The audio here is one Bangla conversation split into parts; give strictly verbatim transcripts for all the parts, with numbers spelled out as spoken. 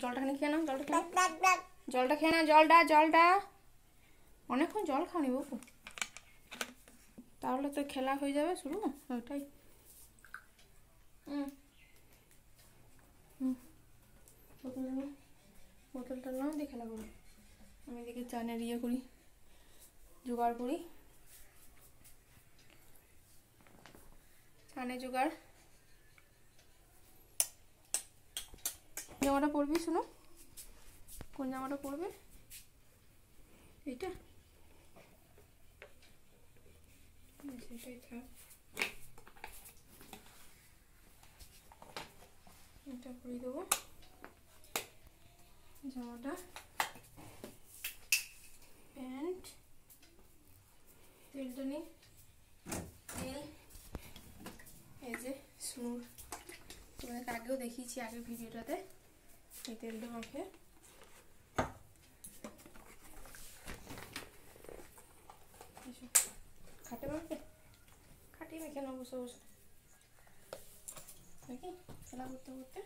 জলটা খানি খেয়ে নাও জলটা জলটা খেয়ে নাও জলটা জলটা অনেকক্ষণ জল খানি বাবু তাহলে তো খেলা হয়ে যাবে শুরু ওইটাই হুম হুম বোতলটা নাও দিয়ে খেলা করো আমি এদিকে চানের ইয়ে করি জোগাড় করি চানে জোগাড় জামাটা পরবি শুনো কোন জামাটা পরবে এইটা এইটাই থাক এটা পরে দেবো জামাটা প্যান্ট তেলটা নিই তেল এই যে স্নুর তোমাদেরকে আগেও দেখিয়েছি আগের ভিডিওটাতে এই তেলটা মাখে খাটে মাখে খাটি মেখে না বসে বসে নাকি খেলা করতে করতে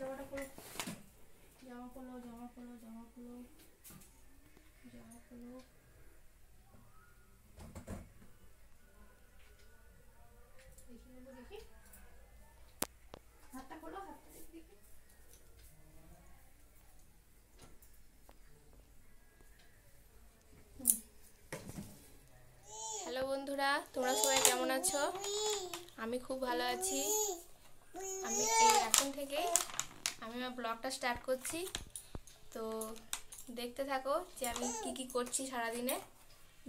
জামাটা পরে জামা পলো জামা পলো জামা পলো জামা পলো দেখি নেবো দেখি হাতটা খোলো হাতটা দেখি হ্যালো বন্ধুরা তোমরা সবাই কেমন আছো আমি খুব ভালো আছি আমি এই এখন থেকে আমি আমার ব্লগটা স্টার্ট করছি তো দেখতে থাকো যে আমি কি কি করছি সারাদিনে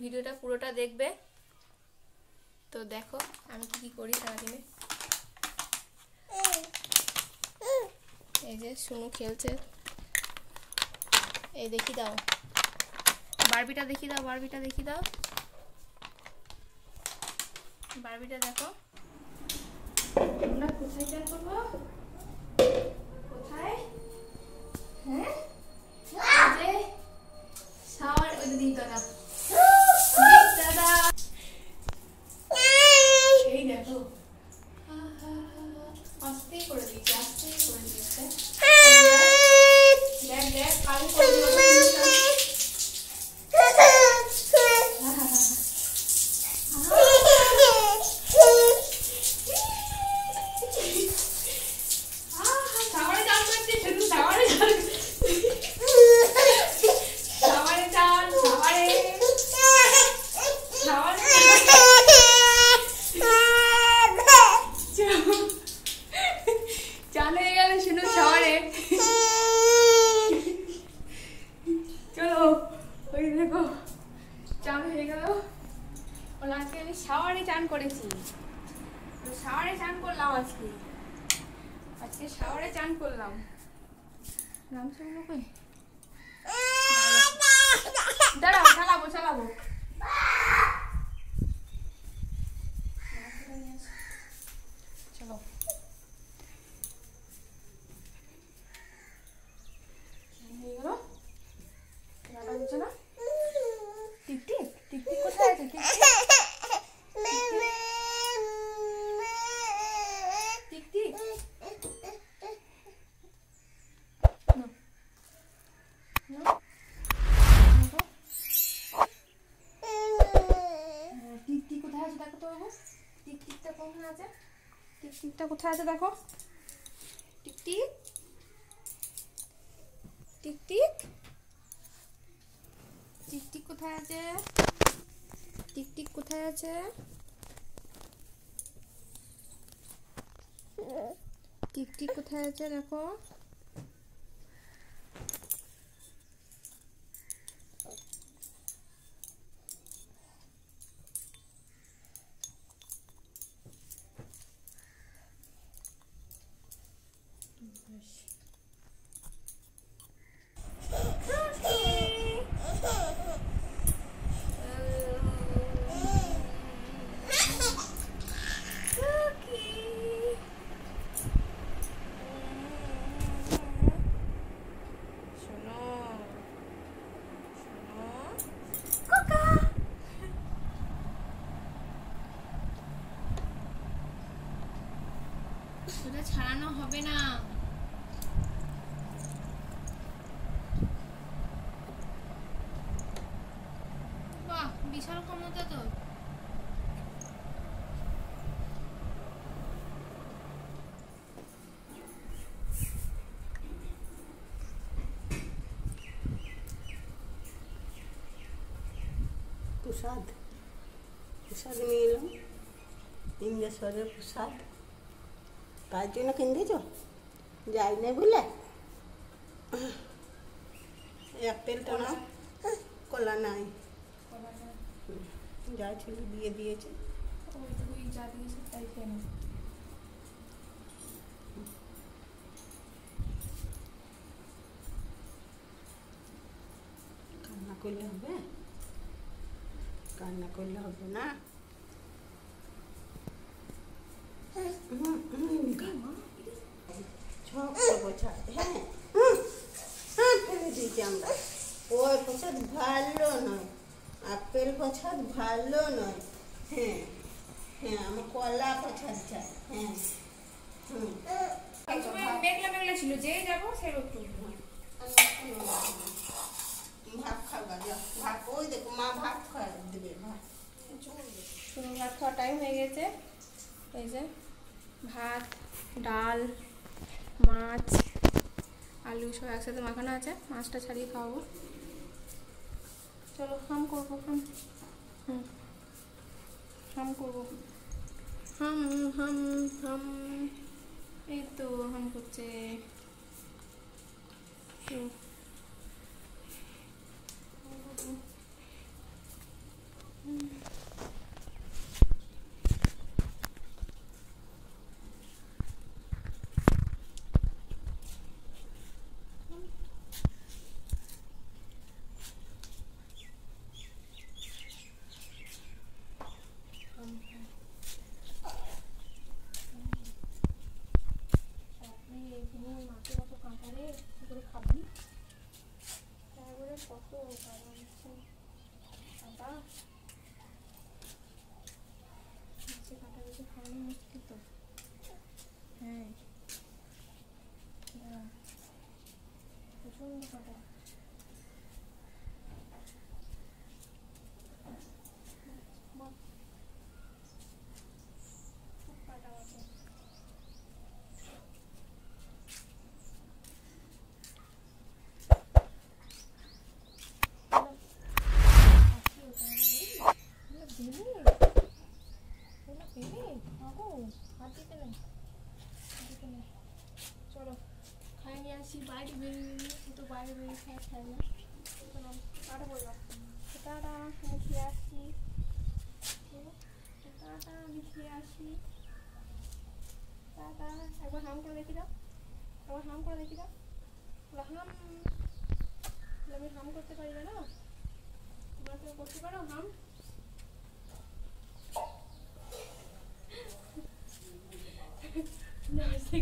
ভিডিওটা পুরোটা দেখবে তো দেখো আমি কি কি করি সারাদিনে এই যে শুনু খেলছে এই দেখি দাও বারবিটা দেখি দাও বারবিটা দেখি দাও বারবিটা দেখো আমরা কোথায় যাই করবো কোথায় হ্যাঁ আজে শাওয়ার ওই দিন দাদা দাদা এই দেখো আস্তে করে দিতে আস্তে করে দিতে দেখ দেখ কাল করে দিতে টিকটিকটা কোথায় আছে দেখো টিকটিক টিকটিক টিকটিক কোথায় আছে টিকটিক কোথায় আছে টিকটিক কোথায় আছে দেখো সোজা ছাড়ানো হবে না। বাহ, বিশাল ক্ষমতা তো। प्रसाद प्रसाद नहीं इंगेश्वर प्रसाद पाँचों किन जाने बोले एपेल टना कला नाई जा दिए दिए कान्ना कर कान्ना करले हबे ना छक बोझा है और पछात भालो ना आपेल पछात भालो ना है है हम कला पछात जाए हैं हम मेघला मेघला छिलो जे जाबो से रोतु भात खावा जा भात ओई देखो मां भात खा देबे भात सुनो भात खा टाइम हो गेছে এই যে ভাত ডাল মাছ আলু সব একসাথে মাখানো আছে মাছটা ছাড়িয়ে খাওয়াবো চলো হাম করব হাম হাম করব হাম হাম হাম এই তো হাম করছে তো बाहर तो बाहर खाए खाए बोलो दादा हमें खेल आसी दादा हमें खेल आसी दादा एक बार हाम कर देखी दो एक बार हाम कर देखी दो हम हमें हाम करते पारिबा ना तुम्हारा तो करते पारो हाम ना से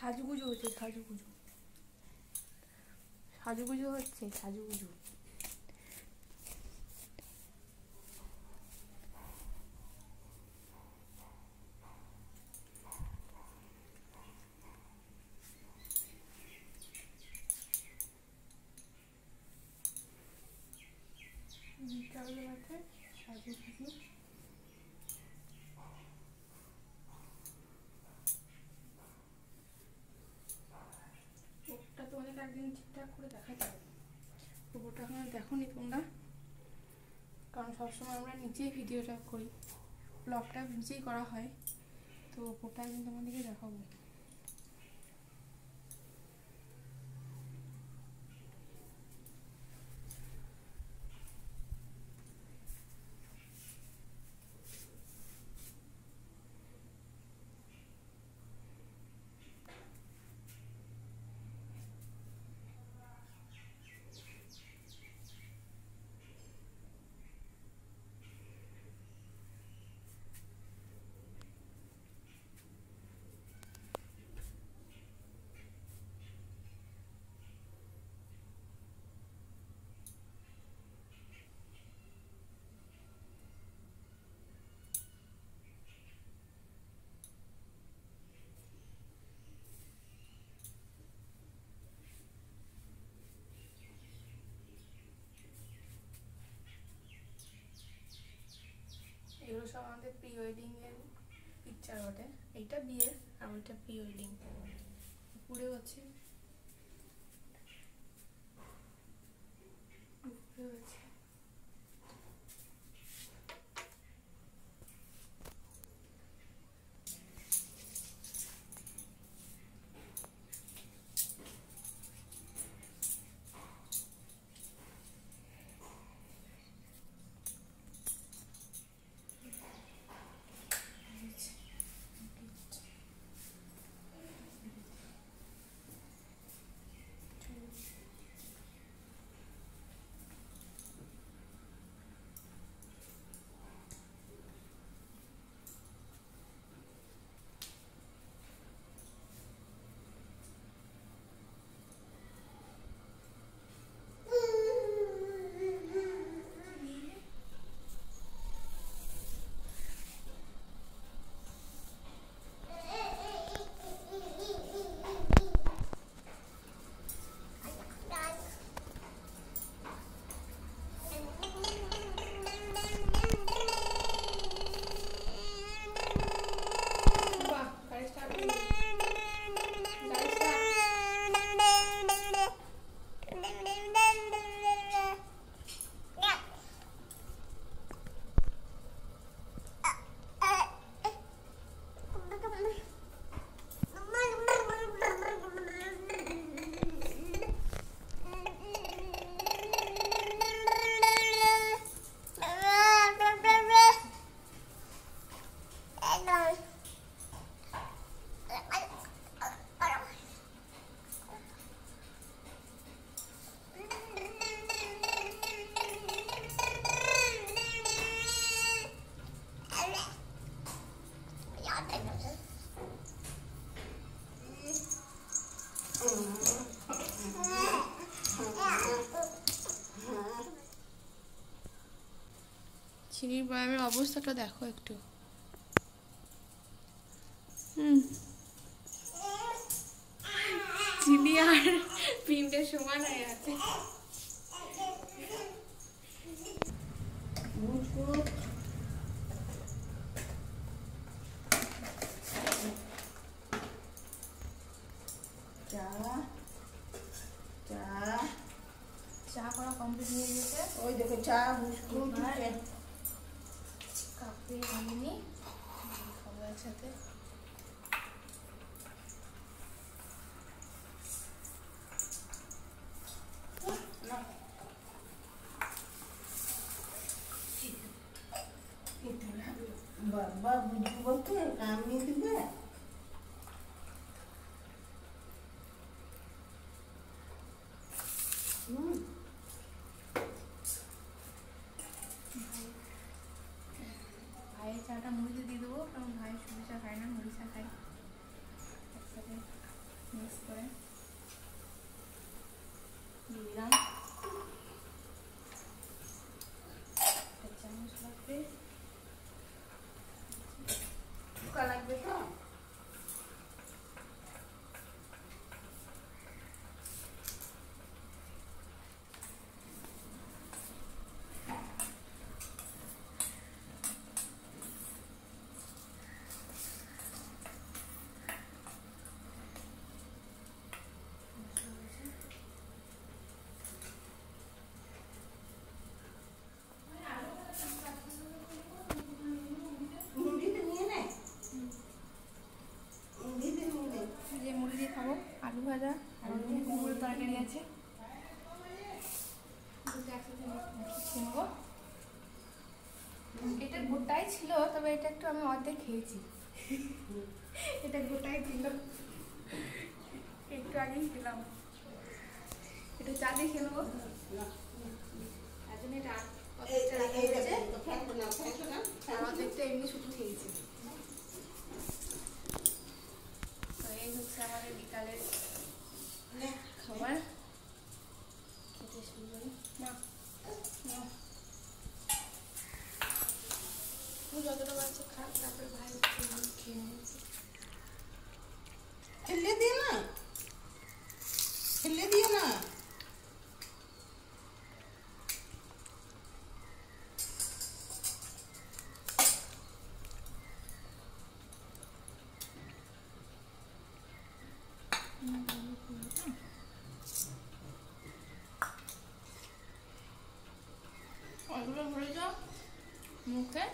사주구조 어때? 사주구조 사주구조 어때? 사주구조 진짜 그거 같아? 사주구조? ঠিকঠাক করে দেখা যাবে ওটা এখন দেখোনি তোমরা, কারণ সবসময় আমরা নিজেই ভিডিওটা করি, ব্লগটা নিজেই করা হয়, তো ওটা আমি তোমাদেরকে দেখাবো। এগুলো সব আমাদের প্রি ওয়েডিং এর পিকচার বটে, এইটা বিয়ের আর ওইটা প্রি ওয়েডিং। উপরে আছে উপরে আছে সিঁড়ির ব্যায়ামের অবস্থাটা দেখো একটু। হুম, চিনি আর পিমটা সমান হয়ে আছে। চা চা চা করা কমপ্লিট হয়ে গেছে। ওই দেখো চা বিস্কুট কাপে আনিনি খাবার সাথে। বাবা বুঝু বলতে কাম নিয়ে দিবে। ভাইয়ের চাটা মুড়িতে দিয়ে দেবো, কারণ ভাই সুবি চা খায় না, মুড়ি চা খায়। একসাথে মিক্স করে দিয়ে দিলাম। চামচ লাগবে, লাগবে তো ভাজা আর কুমড়োর তরকারি আছে। এটা গোটাই ছিল, তবে এটা একটু আমি অর্ধেক খেয়েছি। এটা গোটাই ছিল, একটু আগেই খেলাম। এটা চা দিয়ে খেয়ে নেবো। অর্ধেকটা এমনি শুধু খেয়েছি। তো এই হচ্ছে আমাদের বিকালের খাবার। খেতে শুরু করি না, যতটা বাচ্চা খা, তারপরে ভাই খেয়ে নিয়েছে। খেলে দিয়ে না খেলে দিয়ে না ওগুলো ভরে যাও মুখে।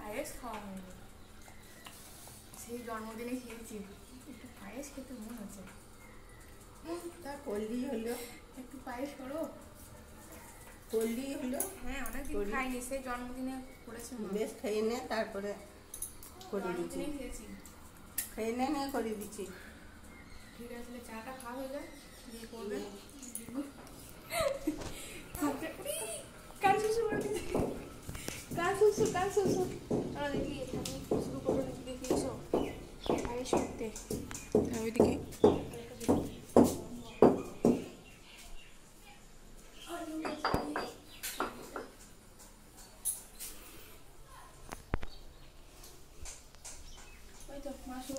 পায়েস খাওয়া হয়নি, সেই জন্মদিনে খেয়েছি। একটু পায়েস খেতে মনে হচ্ছে, তা করলেই হলো। একটু পায়েস করো, করলেই হলো। হ্যাঁ, অনেকদিন খাইনি, সেই জন্মদিনে করেছি। বেশ, খেয়ে নে, তারপরে করে দিচ্ছি। খেয়েছি, খেয়ে নে, নিয়ে করে দিচ্ছি। ঠিক আছে, চাটা খাওয়া হয়ে যায়, দিয়ে করবে। মা শুরু করে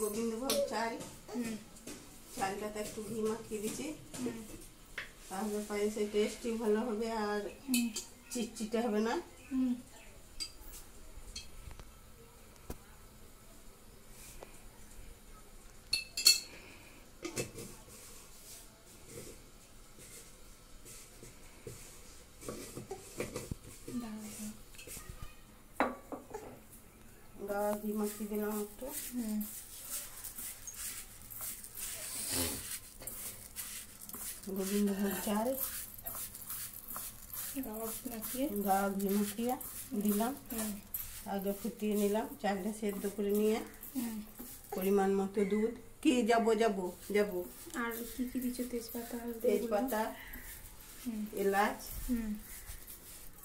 গোবিন্দভোগ চাল, হুম, চালটাতে একটু ঘি মাখিয়ে দিয়েছি, তাহলে পায়েসে টেস্টই ভালো হবে আর চিটচিটে হবে না। গাওয়া ঘি মাখিয়ে দিলাম একটু। गोविंदभोग चाल गाँव घी मखिया दिलाम आगे फुटिए निलाम चालटा सेद्ध करे निये परिमाण मतो दूध कि जाबो जाबो जाबो आर कि कि दिछो तेजपाता तेजपाता एलाच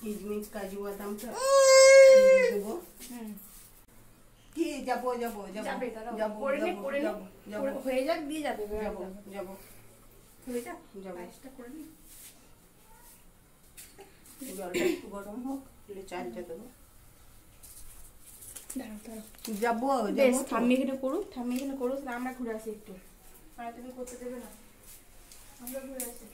किशमिश काजू बादाम देबो कि जाबो जाबो जाबो जाबो कोरे कोरे कोरे होये जाक दिए जाबे जाबो जाबो বেটা জলটা করে নি, জলটা একটু গরম হোক তাহলে চালটা দেব। দাঁড়াও দাঁড়াও যাব যাব থামিয়ে কেটে করো থামিয়ে কেটে করো আমরা ঘুরে আসি একটু। আর তুমি করতে দেবে না, আমরা ঘুরে আসি।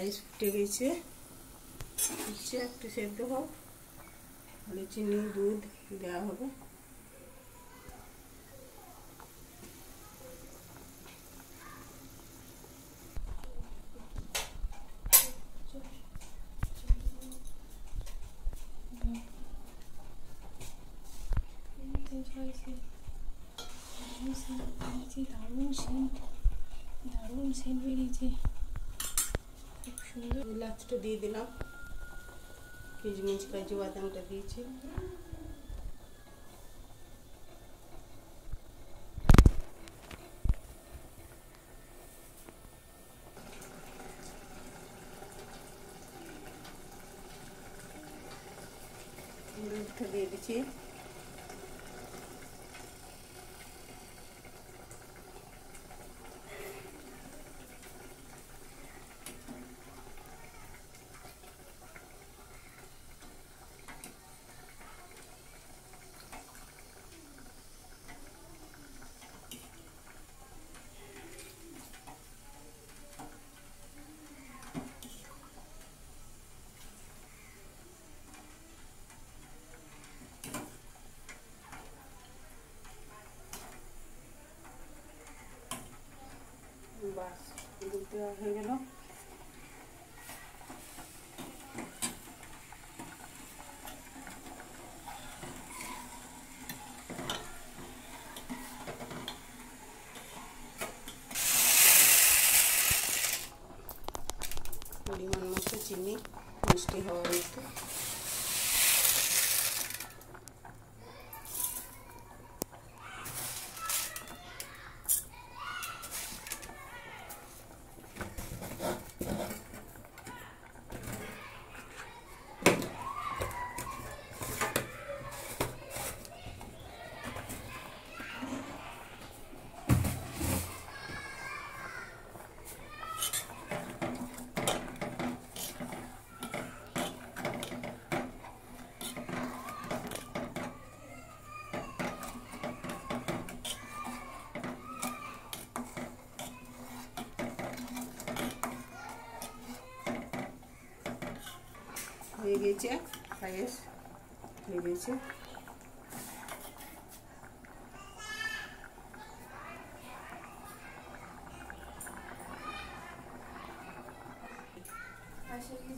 पायस फुटे गई एक सेद्ध होक और चीनी दूध देवा होबे दारुण सेंट दारुण सेंट बेरिয়েছে। लास्टे दिए दिल किशमिश काजू बादाम दिए दूध दिए दीची হয়ে গেল। পরিমাণ মতো চিনি মিষ্টি হওয়ার মতো হয়ে গেছে পায়েস হয়ে গেছে। তুমি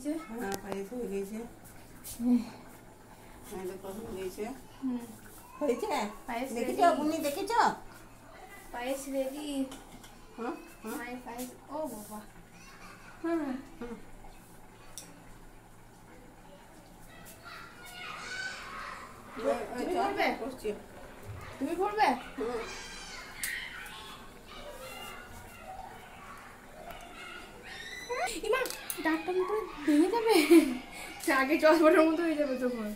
করবে ইমা ডাক্তার তো দিয়ে যাবে আগে চশমাটার মতো হয়ে যাবে তখন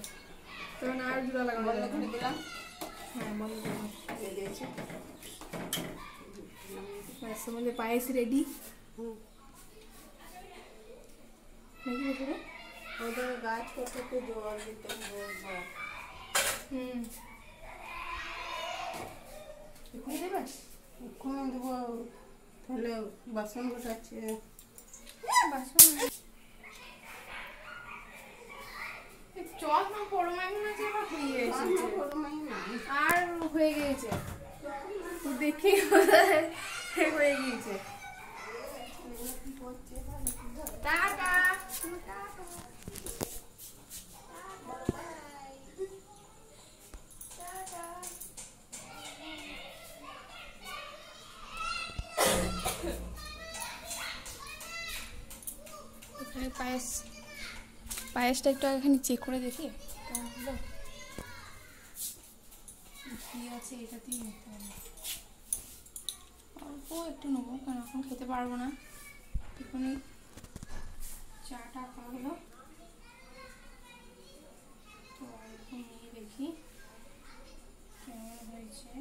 তখন আর জুতা লাগানো লাগবে দিলাম হ্যাঁ বন্ধ করে দিয়েছি বাস আমাদের পায়েস রেডি হুম নাকি করে ওদের গাছ করতে তো জোর দিতে হবে হুম কোন দেব কোন দেব তাহলে বাসন গোছাচ্ছে পায়েস পায়েসটা একটু এখানে চেক করে দেখি কি আছে এটাতেই অল্প একটু নেবো কারণ এখন খেতে পারবো না এখানে চাটা খাওয়া হলো তো এখন নিয়ে দেখি কেমন হয়েছে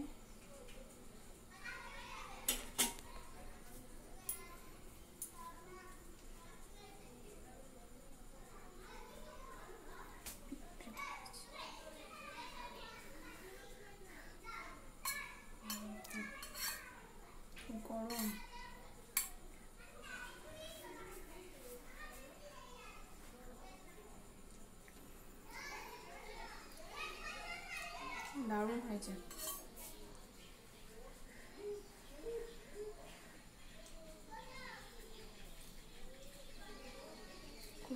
দারুণ হয়েছে খুব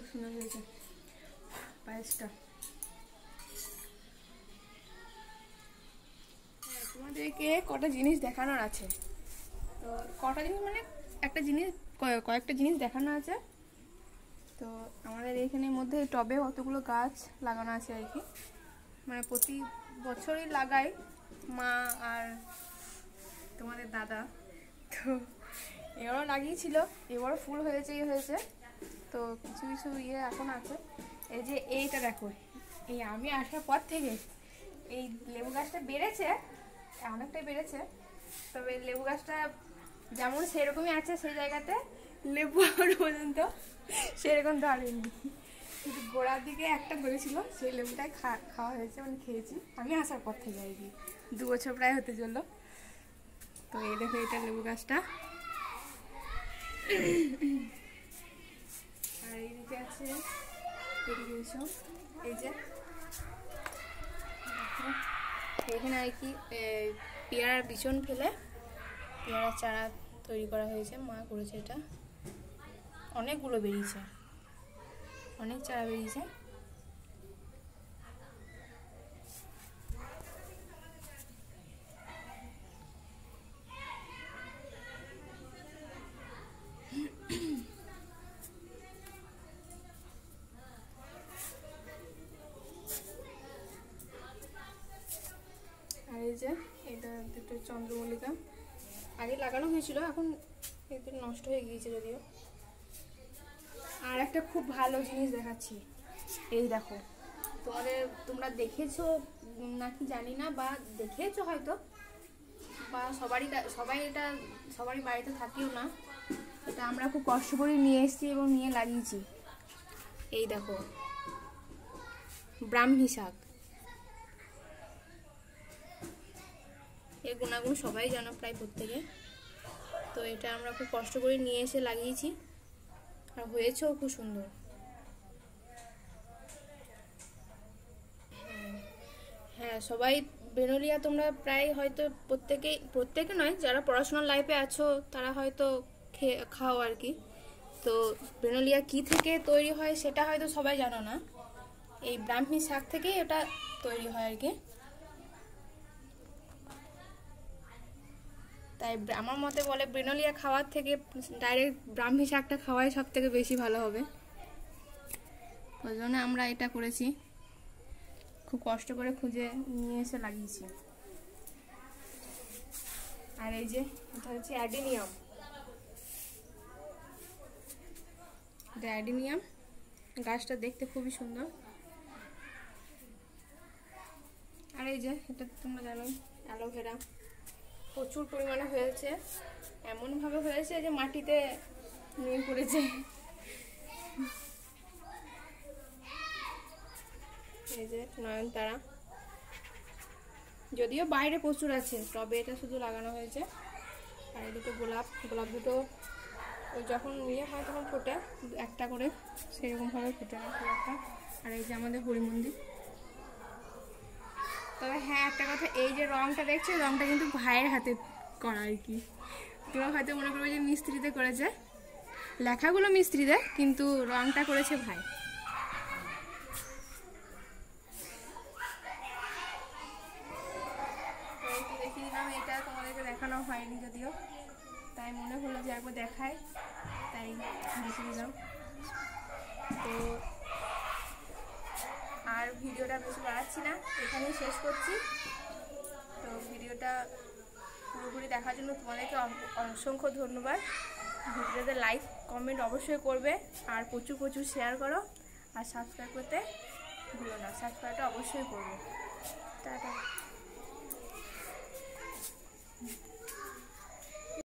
সুন্দর হয়েছে পায়েসটা তোমাদেরকে কটা জিনিস দেখানোর আছে তো কটা জিনিস মানে একটা জিনিস কয়েকটা জিনিস দেখানো আছে তো আমাদের এইখানের মধ্যে টবে কতগুলো গাছ লাগানো আছে আর কি মানে প্রতি বছরই লাগাই মা আর তোমাদের দাদা তো এবারও লাগিয়েছিল এবারও ফুল হয়েছে ইয়ে হয়েছে তো কিছু কিছু ইয়ে এখন আছে এই যে এইটা দেখো এই আমি আসার পর থেকে এই লেবু গাছটা বেড়েছে অনেকটাই বেড়েছে তবে লেবু গাছটা যেমন সেরকমই আছে সেই জায়গাতে লেবু আর পর্যন্ত সেরকম ধরেনি কিন্তু গোড়ার দিকে একটা ধরেছিল সেই লেবুটাই খাওয়া হয়েছে মানে খেয়েছি আমি আসার পর থেকে আর কি দু বছর প্রায় হতে চললো তো এই দেখো এটা লেবু গাছটা আর এইদিকে আছে এই যে এখানে আর কি পেয়ারার বিচন ফেলে পেয়ারা চারা তৈরি করা হয়েছে মা করেছে এটা অনেকগুলো বেরিয়েছে অনেক চারা বেরিয়েছে আর এই যে এটা দুটো চন্দ্রমল্লিকা আগে লাগানো হয়েছিল এখন একটু নষ্ট হয়ে গিয়েছে যদিও আর একটা খুব ভালো জিনিস দেখাচ্ছি এই দেখো তোমাদের তোমরা দেখেছো নাকি জানি না বা দেখেছো হয়তো বা সবারই সবাই এটা সবারই বাড়িতে থাকিও না এটা আমরা খুব কষ্ট করে নিয়ে এসেছি এবং নিয়ে লাগিয়েছি এই দেখো ব্রাহ্মী শাক এর গুণাগুণ সবাই জানো প্রায় প্রত্যেকে তো এটা আমরা খুব কষ্ট করে নিয়ে এসে লাগিয়েছি আর হয়েছেও খুব সুন্দর হ্যাঁ সবাই বেনোলিয়া তোমরা প্রায় হয়তো প্রত্যেকেই প্রত্যেকে নয় যারা পড়াশোনার লাইফে আছো তারা হয়তো খাও আর কি তো ব্রেনোলিয়া কি থেকে তৈরি হয় সেটা হয়তো সবাই জানো না। এই ব্রাহ্মী শাক থেকে এটা তৈরি হয় আর কি। তাই আমার মতে বলে ব্রেনোলিয়া খাওয়ার থেকে ডাইরেক্ট ব্রাহ্মী শাকটা খাওয়াই সব থেকে বেশি ভালো হবে, ওই জন্য আমরা এটা করেছি। খুব কষ্ট করে খুঁজে নিয়ে এসে লাগিয়েছি। আর এই যে এটা হচ্ছে অ্যাডিনিয়াম, এটা অ্যাডিনিয়াম গাছটা দেখতে খুবই সুন্দর। আর এই যে এটা তোমরা জানো অ্যালোভেরা, প্রচুর পরিমাণে হয়েছে, এমনভাবে হয়েছে যে মাটিতে নিয়ে পড়েছে। এই যে নয়নতারা, যদিও বাইরে প্রচুর আছে তবে এটা শুধু লাগানো হয়েছে। আর এই দুটো গোলাপ, গোলাপ দুটো যখন নিয়ে হয় তখন ফোটে একটা করে, সেরকমভাবে ফোটে না খুব একটা। আর এই যে আমাদের হরিমন্দির। তবে হ্যাঁ একটা কথা, এই যে রঙটা দেখছে রঙটা কিন্তু ভাইয়ের হাতে করা আর কি। তোমরা হয়তো মনে করবে যে মিস্ত্রিতে করেছে, লেখাগুলো মিস্ত্রিতে কিন্তু রঙটা করেছে ভাই। এটা তোমাদেরকে দেখানো হয়নি যদিও, তাই মনে হলো যে একবার দেখাই, তাই দেখে দিলাম। তো আর ভিডিওটা বেশি বাড়াচ্ছি না, এখানেই শেষ করছি। তো ভিডিওটা পুরোপুরি দেখার জন্য তোমাদেরকে অসংখ্য ধন্যবাদ। ভিডিওতে লাইক কমেন্ট অবশ্যই করবে, আর প্রচুর প্রচুর শেয়ার করো, আর সাবস্ক্রাইব করতে ভুলো না, সাবস্ক্রাইবটা অবশ্যই করবে। টাটা।